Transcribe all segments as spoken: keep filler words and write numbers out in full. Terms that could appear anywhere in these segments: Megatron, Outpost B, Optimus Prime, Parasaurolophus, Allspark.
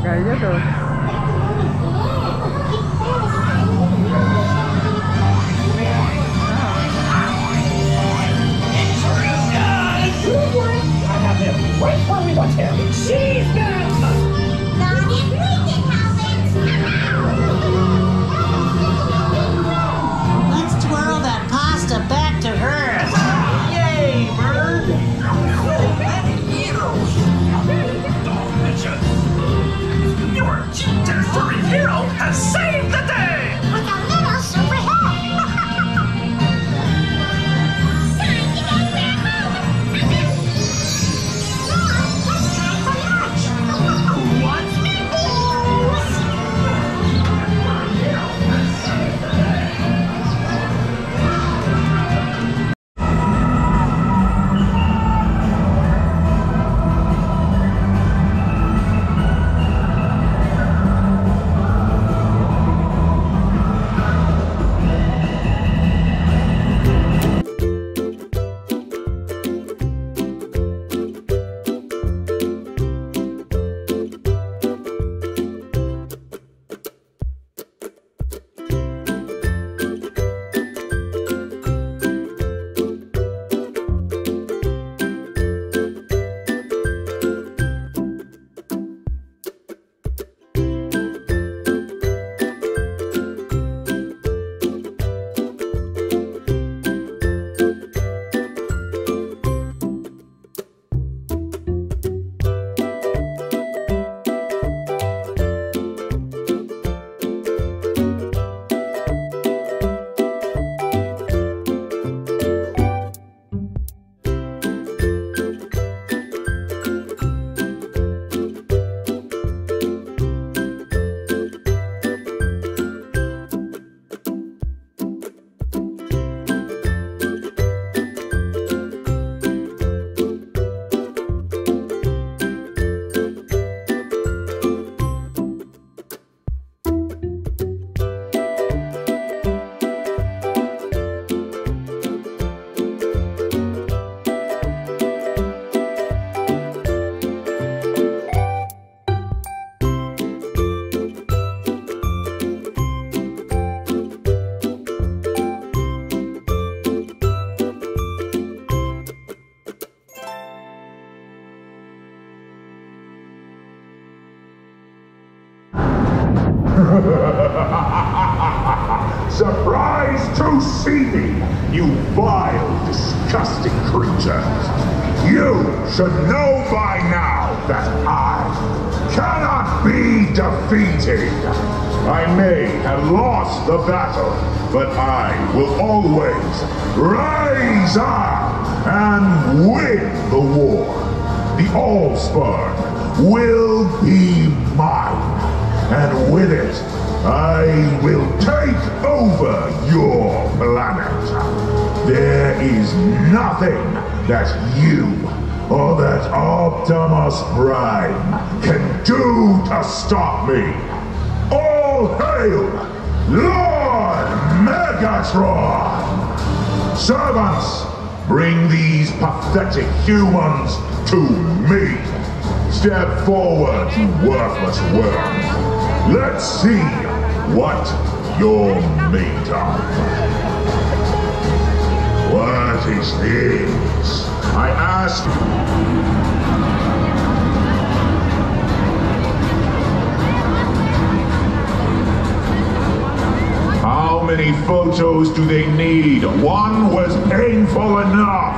kayaknya tuh. Right where we want him. Seize them! Not if we can help it. Let's twirl that pasta back to her. Yay, bird! So many heroes. Don't mention. Your gene-delivery hero has saved the day. With a little super help. Surprised to see me, you vile, disgusting creature. You should know by now that I cannot be defeated. I may have lost the battle, but I will always rise up and win the war. The Allspark will be mine, and with it, I will take over your planet. There is nothing that you or that Optimus Prime can do to stop me. All hail Lord Megatron! Servants, bring these pathetic humans to me. Step forward, you worthless worm. Let's see what you're made of. What is this? I ask. How many photos do they need? One was painful enough.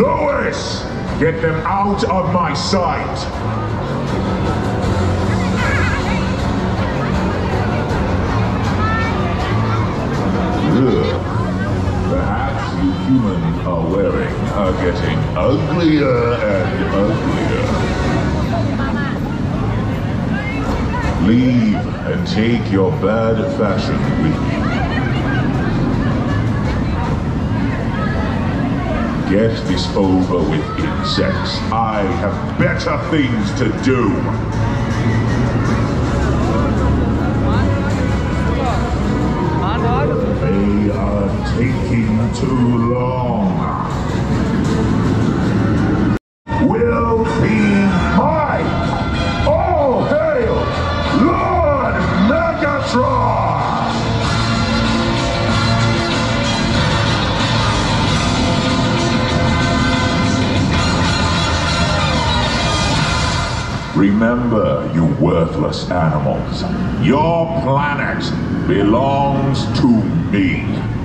Lois, get them out of my sight. Perhaps you humans are wearing are getting uglier and uglier. Leave and take your bad fashion with you. Get this over with, insects. I have better things to do. They are taking too long. Will be mine! Remember, you worthless animals, your planet belongs to me.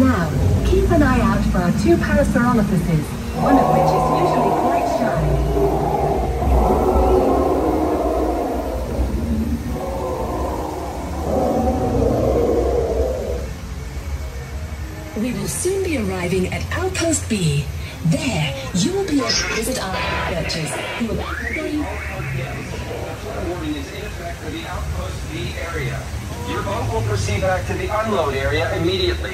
Now, keep an eye out for our two Parasaurolophuses, one of which is usually quite shy. We will soon be arriving at Outpost B. There, you will be able to visit our researchers, who will be warning is in effect for the Outpost B area. Your boat will proceed back to the unload area immediately.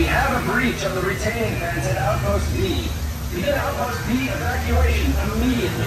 We have a breach of the retaining fence at Outpost B. Begin Outpost B evacuation immediately.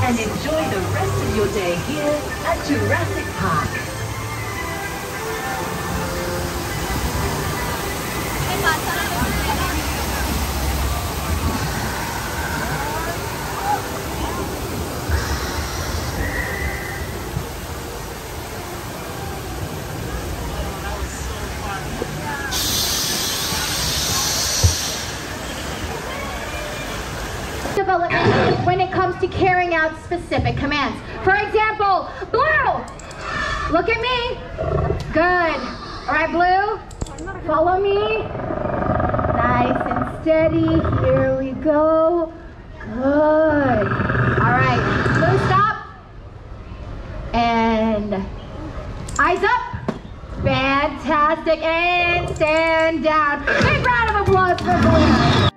And enjoy the rest of your day here at Jurassic Park. Development when it comes to carrying out specific commands. For example, Blue! Look at me! Good. All right, Blue, follow me. Nice and steady. Here we go. Good. All right, Blue, stop. And eyes up. Fantastic. And stand down. Big round of applause for Blue.